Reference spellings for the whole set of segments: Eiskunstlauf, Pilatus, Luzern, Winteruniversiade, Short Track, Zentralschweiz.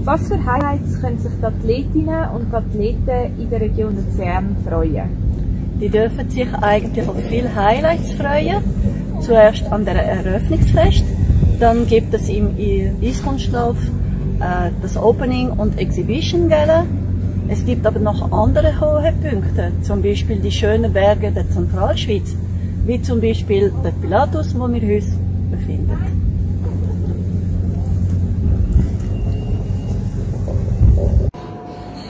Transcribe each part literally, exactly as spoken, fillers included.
Auf was für Highlights können sich die Athletinnen und Athleten in der Region Luzern freuen? Die dürfen sich eigentlich auf viele Highlights freuen. Zuerst an der Eröffnungsfest, dann gibt es im Eiskunstlauf äh, das Opening und Exhibition Gala. Es gibt aber noch andere hohe Punkte, zum Beispiel die schönen Berge der Zentralschweiz, wie zum Beispiel der Pilatus, wo wir uns befinden.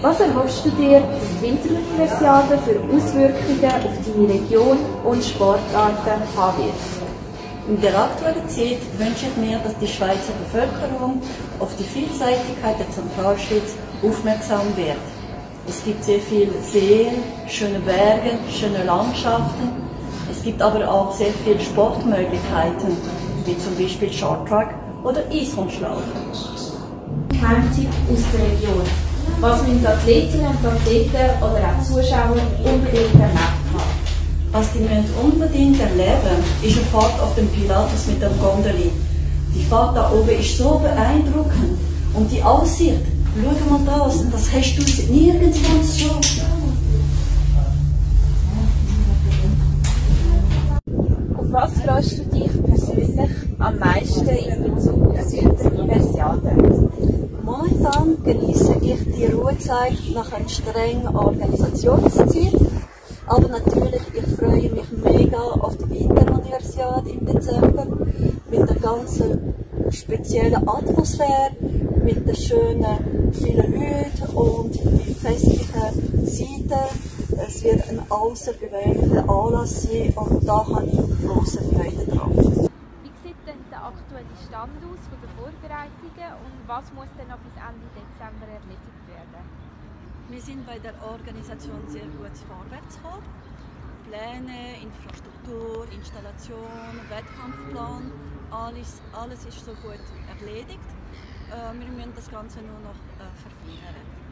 Was erhoffst du dir, dass die Winteruniversiade für Auswirkungen auf deine Region und Sportarten haben wird? In der aktuellen Zeit wünsche ich mir, dass die Schweizer Bevölkerung auf die Vielseitigkeit der Zentralschweiz aufmerksam wird. Es gibt sehr viele Seen, schöne Berge, schöne Landschaften. Es gibt aber auch sehr viele Sportmöglichkeiten, wie zum Beispiel Short Track oder Eiskunstlauf. Heimtipp aus der Region. Was müssen Athletinnen und Athleten oder auch Zuschauer unbedingt erlebt haben? Was die müssen unbedingt erleben, ist eine Fahrt auf dem Pilatus mit dem Gondeli. Die Fahrt da oben ist so beeindruckend und die Aussicht, schau mal das, das hast du nirgendwo so. Auf was freust du dich persönlich am meisten in Bezug auf die Winteruniversiade? Momentan genieße ich die Ruhezeit nach einer strengen Organisationszeit, aber natürlich, ich freue mich mega auf die Winteruniversiade im Dezember mit der ganzen speziellen Atmosphäre, mit den schönen vielen Leuten und die festlichen Seiten. Es wird ein außergewöhnlicher Anlass sein und da habe ich große Freude drauf. Wie sieht der aktuelle Stand aus von den Vorbereitungen und was muss denn noch bis Ende Dezember erledigt werden? Wir sind bei der Organisation sehr gut vorwärts gekommen. Pläne, Infrastruktur, Installation, Wettkampfplan, alles, alles ist so gut erledigt. Wir müssen das Ganze nur noch verfeinern.